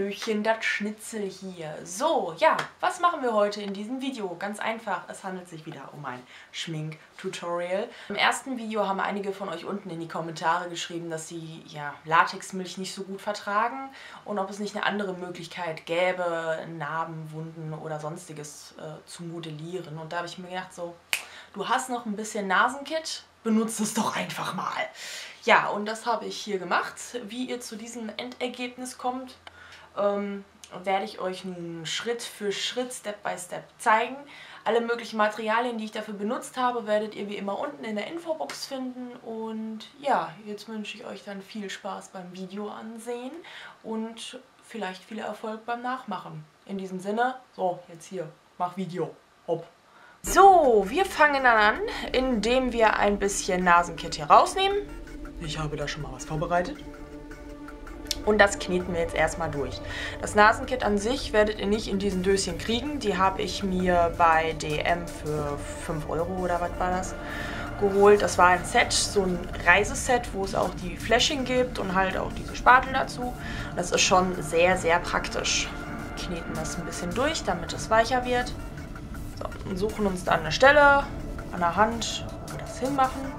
Hallöchen, das Schnitzel hier. So, ja, was machen wir heute in diesem Video? Ganz einfach, es handelt sich wieder um ein Schmink-Tutorial. Im ersten Video haben einige von euch unten in die Kommentare geschrieben, dass sie ja Latexmilch nicht so gut vertragen und ob es nicht eine andere Möglichkeit gäbe, Narben, Wunden oder sonstiges zu modellieren. Und da habe ich mir gedacht so, du hast noch ein bisschen Nasenkitt, benutzt es doch einfach mal. Ja, und das habe ich hier gemacht. Wie ihr zu diesem Endergebnis kommt, werde ich euch nun Schritt für Schritt, Step by Step zeigen. Alle möglichen Materialien, die ich dafür benutzt habe, werdet ihr wie immer unten in der Infobox finden. Und ja, jetzt wünsche ich euch dann viel Spaß beim Video ansehen und vielleicht viel Erfolg beim Nachmachen. In diesem Sinne, so, jetzt hier, mach Video, hopp. So, wir fangen dann an, indem wir ein bisschen Nasenkitt hier rausnehmen. Ich habe da schon mal was vorbereitet. Und das kneten wir jetzt erstmal durch. Das Nasenkitt an sich werdet ihr nicht in diesen Döschen kriegen. Die habe ich mir bei DM für 5 € oder was war das geholt. Das war ein Set, so ein Reiseset, wo es auch die Flashing gibt und halt auch diese Spatel dazu. Das ist schon sehr, sehr praktisch. Wir kneten das ein bisschen durch, damit es weicher wird. So, und suchen uns dann eine Stelle an der Hand, wo wir das hinmachen.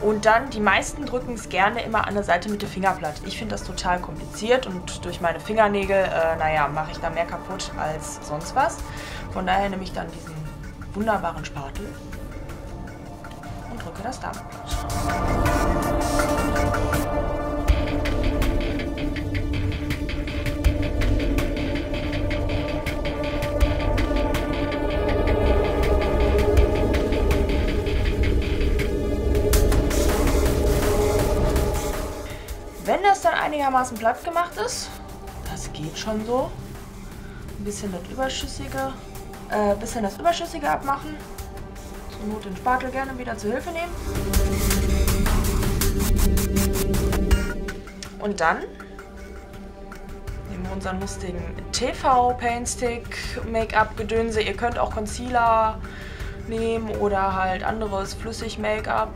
Und dann, die meisten drücken es gerne immer an der Seite mit dem Fingerblatt. Ich finde das total kompliziert und durch meine Fingernägel, naja, mache ich da mehr kaputt als sonst was. Von daher nehme ich dann diesen wunderbaren Spatel und drücke das damit. Wenn das dann einigermaßen platt gemacht ist, das geht schon so, ein bisschen das Überschüssige, abmachen, zur Not den Spatel gerne wieder zur Hilfe nehmen. Und dann nehmen wir unseren lustigen TV Paint Stick, Make-up-Gedönse, ihr könnt auch Concealer nehmen oder halt anderes flüssig Make-up,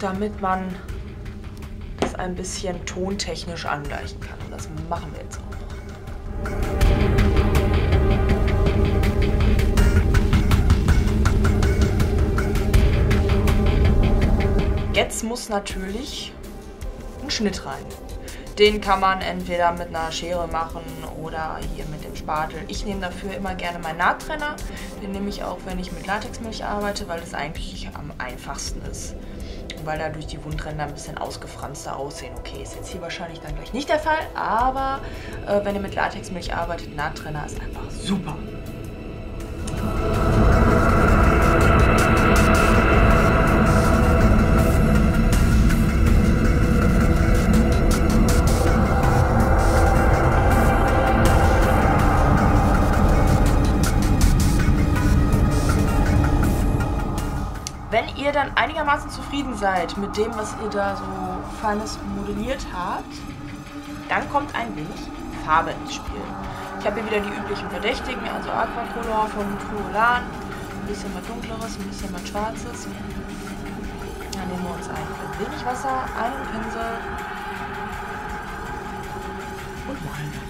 damit man ein bisschen tontechnisch angleichen kann. Und das machen wir jetzt auch noch. Jetzt muss natürlich ein Schnitt rein. Den kann man entweder mit einer Schere machen oder hier mit dem Spatel. Ich nehme dafür immer gerne meinen Nahttrenner. Den nehme ich auch, wenn ich mit Latexmilch arbeite, weil es eigentlich am einfachsten ist. Weil dadurch die Wundränder ein bisschen ausgefranster aussehen. Okay, ist jetzt hier wahrscheinlich dann gleich nicht der Fall, aber wenn ihr mit Latexmilch arbeitet, Nahttrenner ist einfach super. Wenn ihr dann einigermaßen zufrieden seid mit dem, was ihr da so feines modelliert habt, dann kommt ein wenig Farbe ins Spiel. Ich habe hier wieder die üblichen Verdächtigen, also Aquacolor von Kryolan, ein bisschen was Dunkleres, ein bisschen was Schwarzes. Dann nehmen wir uns ein wenig Wasser, einen Pinsel und malen.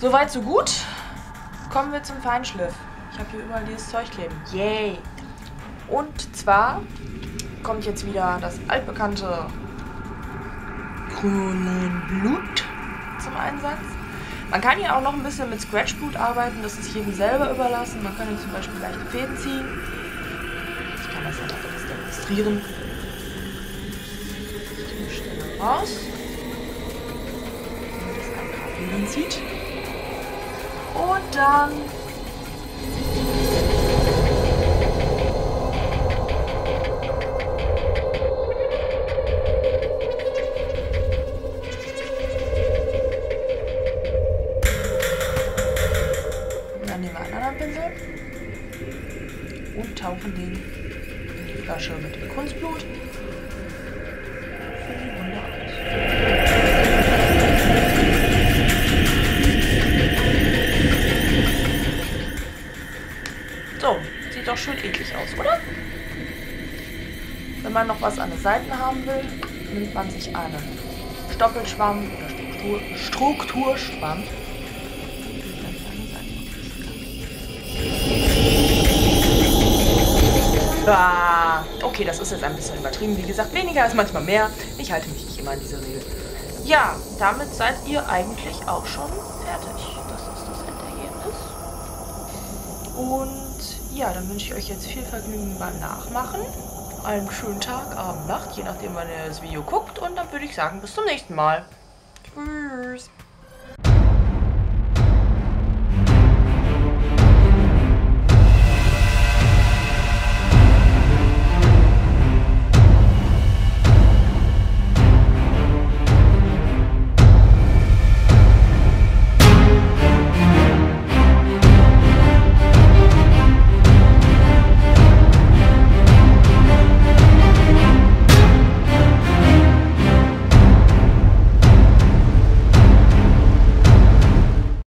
Soweit so gut, kommen wir zum Feinschliff. Ich habe hier überall dieses Zeug kleben. Yay! Und zwar kommt jetzt wieder das altbekannte Kronenblut zum Einsatz. Man kann hier auch noch ein bisschen mit Scratch-Blut arbeiten, das ist jedem selber überlassen. Man kann hier zum Beispiel leichte Fäden ziehen. Ich kann das ja noch etwas demonstrieren. Die Stelle raus. Damit es ein paar Fäden zieht. Und dann und tauchen den in die Flasche mit dem Kunstblut. So, sieht doch schön eklig aus, oder? Wenn man noch was an den Seiten haben will, nimmt man sich einen Stoppelschwamm oder Strukturschwamm. Ah, okay, das ist jetzt ein bisschen übertrieben. Wie gesagt, weniger ist manchmal mehr. Ich halte mich nicht immer an diese Regel. Ja, damit seid ihr eigentlich auch schon fertig. Das ist das Endergebnis. Und ja, dann wünsche ich euch jetzt viel Vergnügen beim Nachmachen. Einen schönen Tag, Abend, Nacht, je nachdem, wann ihr das Video guckt. Und dann würde ich sagen, bis zum nächsten Mal. Tschüss.